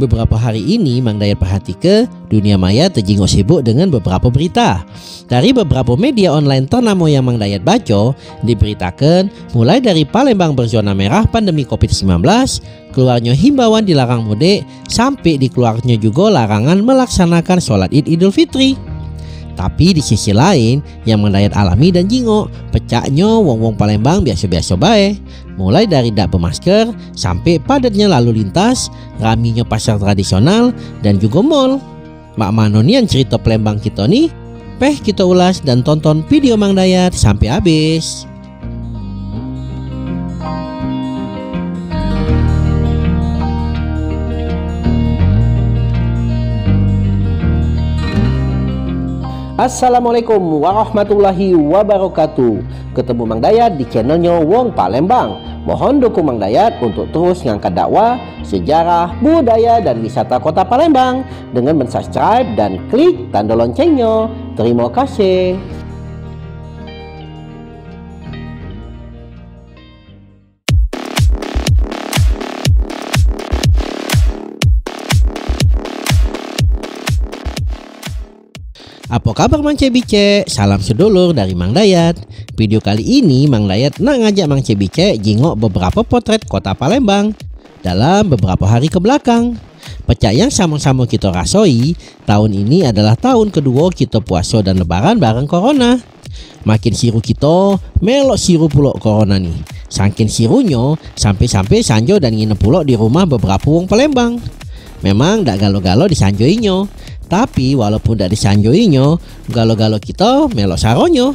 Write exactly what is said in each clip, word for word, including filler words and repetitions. Beberapa hari ini Mang Dayat perhatike dunia maya tejingo sibuk dengan beberapa berita. Dari beberapa media online tonamo yang Mang Dayat baco diberitakan mulai dari Palembang berzona merah pandemi covid sembilan belas, keluarnya himbauan dilarang mudik, sampai dikeluarnya juga larangan melaksanakan sholat Id Idul Fitri. Tapi di sisi lain, yang Mang Dayat alami dan jingo, pecaknya wong-wong Palembang biasa-biasa bae. Mulai dari dak bermasker, sampai padatnya lalu lintas, raminya pasar tradisional, dan juga mall. Mak manonian cerita Palembang kita nih, peh kita ulas dan tonton video Mang Dayat sampai habis. Assalamualaikum warahmatullahi wabarakatuh. Ketemu Mang Dayat di channelnya Wong Palembang. Mohon dukung Mang Dayat untuk terus ngangkat dakwah, sejarah, budaya, dan wisata kota Palembang dengan mensubscribe dan klik tanda loncengnya. Terima kasih. Apa kabar Mang Cebice? Salam sedulur dari Mang Dayat. Video kali ini Mang Dayat nak ngajak Mang Cebice jingok beberapa potret kota Palembang dalam beberapa hari ke belakang. Pecah yang sama-sama kita rasoi, tahun ini adalah tahun kedua kita puasa dan lebaran bareng corona. Makin siru kita, melok siru pulok corona nih. Saking sirunya, sampai-sampai sanjo dan nginep pulok di rumah beberapa wong Palembang. Memang dak galo-galo disanjoinyo. Tapi walaupun dari sanjoinyo, galo-galo kita melo saronyo.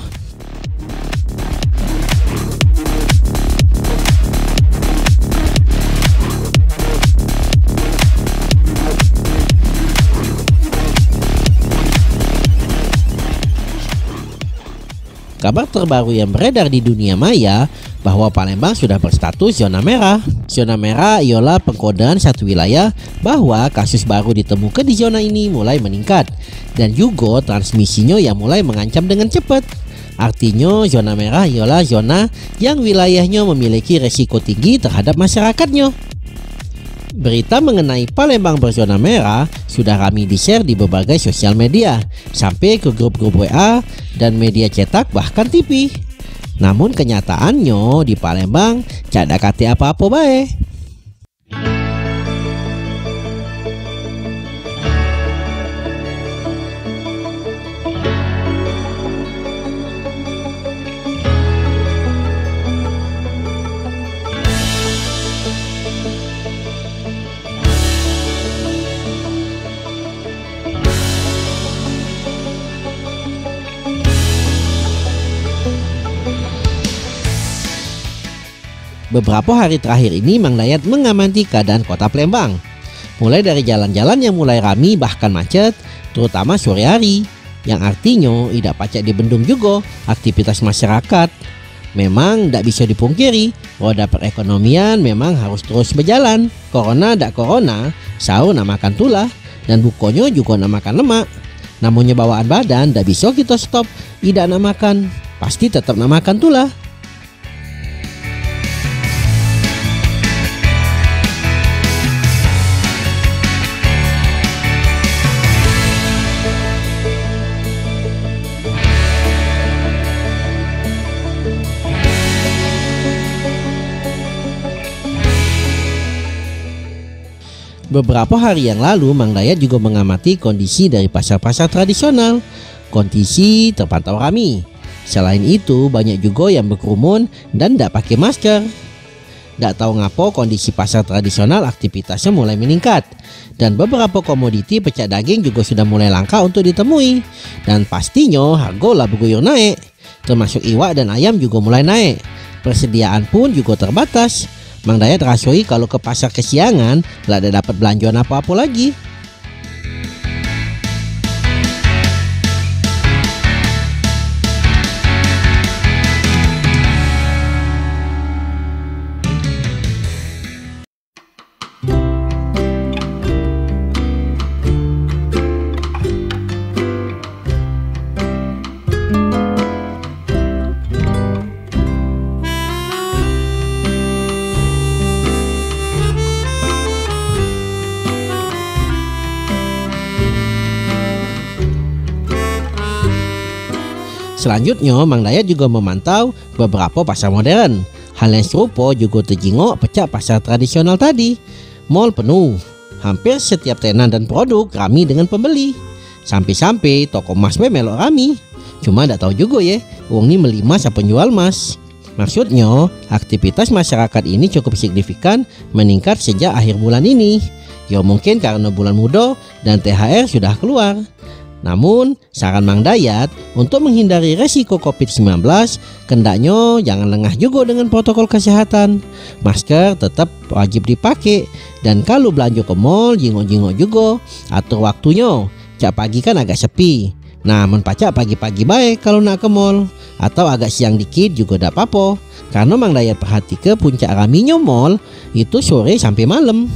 Kabar terbaru yang beredar di dunia maya bahwa Palembang sudah berstatus zona merah. Zona merah ialah pengkodean satu wilayah bahwa kasus baru ditemukan di zona ini mulai meningkat dan juga transmisinya yang mulai mengancam dengan cepat. Artinya zona merah ialah zona yang wilayahnya memiliki resiko tinggi terhadap masyarakatnya. Berita mengenai Palembang berzona merah sudah ramai di-share di berbagai sosial media, sampai ke grup-grup W A dan media cetak bahkan T V. Namun kenyataannya di Palembang cada kate apa-apa bae. Beberapa hari terakhir ini Mang Dayat mengamati keadaan kota Palembang. Mulai dari jalan-jalan yang mulai rami bahkan macet, terutama sore hari. Yang artinya tidak pacak dibendung juga aktivitas masyarakat. Memang tidak bisa dipungkiri, roda perekonomian memang harus terus berjalan. Corona dak corona, sahur nak makan tulah, dan bukonya juga nak makan lemak. Namunnya bawaan badan tidak bisa kita stop, tidak nak makan, pasti tetap nak makan tulah. Beberapa hari yang lalu Mang Dayat juga mengamati kondisi dari pasar-pasar tradisional. Kondisi terpantau ramai. Selain itu banyak juga yang berkerumun dan tidak pakai masker. Tidak tahu ngapo kondisi pasar tradisional aktivitasnya mulai meningkat. Dan beberapa komoditi pecah daging juga sudah mulai langka untuk ditemui. Dan pastinya harga lah berguyur naik. Termasuk iwak dan ayam juga mulai naik. Persediaan pun juga terbatas. Mang Dayat rasoi kalau ke pasar kesiangan tidak ada dapat belanjaan apa-apa lagi. Selanjutnya, Mang Dayat juga memantau beberapa pasar modern. Hal yang serupa juga terjengok pecah pasar tradisional tadi. Mall penuh, hampir setiap tenan dan produk ramai dengan pembeli. Sampai-sampai toko emas melok ramai. Cuma ndak tahu juga ya, wong ini beli emas apa penjual emas. Maksudnya, aktivitas masyarakat ini cukup signifikan meningkat sejak akhir bulan ini. Ya mungkin karena bulan muda dan T H R sudah keluar. Namun, saran Mang Dayat untuk menghindari resiko COVID sembilan belas, kendaknya jangan lengah juga dengan protokol kesehatan. Masker tetap wajib dipakai, dan kalau belanja ke mall, jingok-jingok juga, atur waktunya. Cak pagi kan agak sepi. Nah, men pacak pagi-pagi baik kalau nak ke mall, atau agak siang dikit juga tidak apa-apa. Karena Mang Dayat perhati ke puncak raminya mall itu sore sampai malam.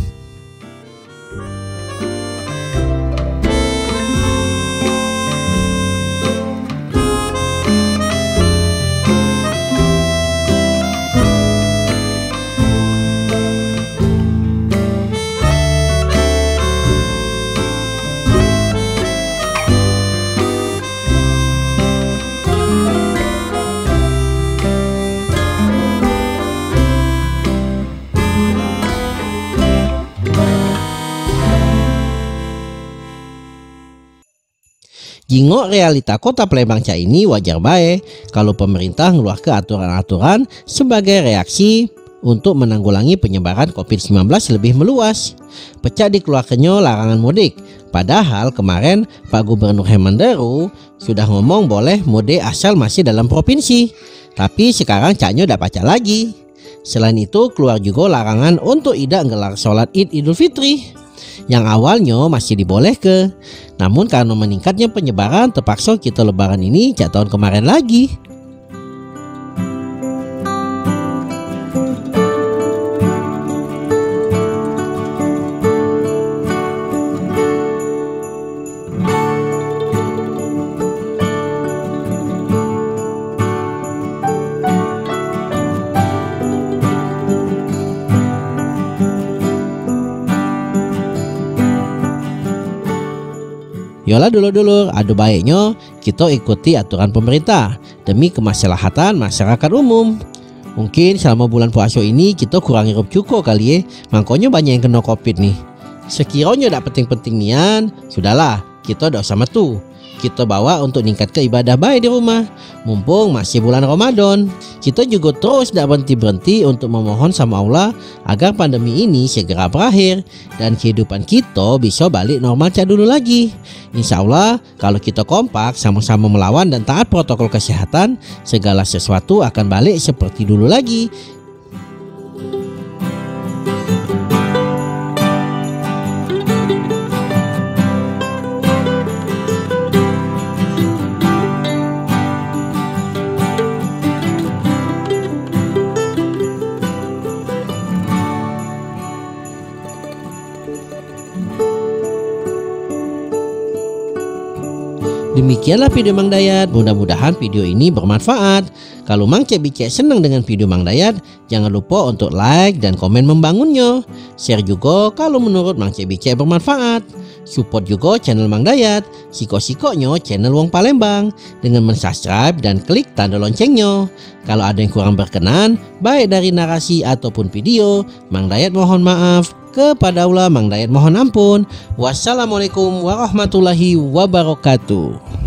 Jingok realita kota Palembang cah ini wajar bae kalau pemerintah ngeluarkan aturan-aturan sebagai reaksi untuk menanggulangi penyebaran COVID sembilan belas lebih meluas. Pecah dikeluarkannya larangan mudik. Padahal kemarin Pak Gubernur Herman Deru sudah ngomong boleh mudik asal masih dalam provinsi. Tapi sekarang cahnya udah pacak lagi. Selain itu keluar juga larangan untuk tidak ngelar sholat Id Idul Fitri yang awalnya masih dibolehkan. Namun karena meningkatnya penyebaran, terpaksa kita lebaran ini kayak tahun kemarin lagi. Yola dulur-dulur, adu baiknya kita ikuti aturan pemerintah demi kemaslahatan masyarakat umum. Mungkin selama bulan puasa ini kita kurang hirup cukup kali ya, makanya banyak yang kena COVID nih. Sekiranya tidak penting-penting nian, sudahlah kita tidak usah metu. Kita bawa untuk meningkat ke ibadah baik di rumah. Mumpung masih bulan Ramadan, kita juga terus tidak berhenti-berhenti untuk memohon sama Allah agar pandemi ini segera berakhir dan kehidupan kita bisa balik normal cak dulu lagi. Insya Allah kalau kita kompak sama-sama melawan dan taat protokol kesehatan, segala sesuatu akan balik seperti dulu lagi. Demikianlah video Mang Dayat, mudah-mudahan video ini bermanfaat. Kalau Mang Cebice senang dengan video Mang Dayat, jangan lupa untuk like dan komen membangunnya. Share juga kalau menurut Mang Cebice bermanfaat. Support juga channel Mang Dayat, siko-sikonya channel Wong Palembang, dengan mensubscribe dan klik tanda loncengnya. Kalau ada yang kurang berkenan, baik dari narasi ataupun video, Mang Dayat mohon maaf. Kepada Allah Mang Dayat mohon ampun. Wassalamualaikum warahmatullahi wabarakatuh.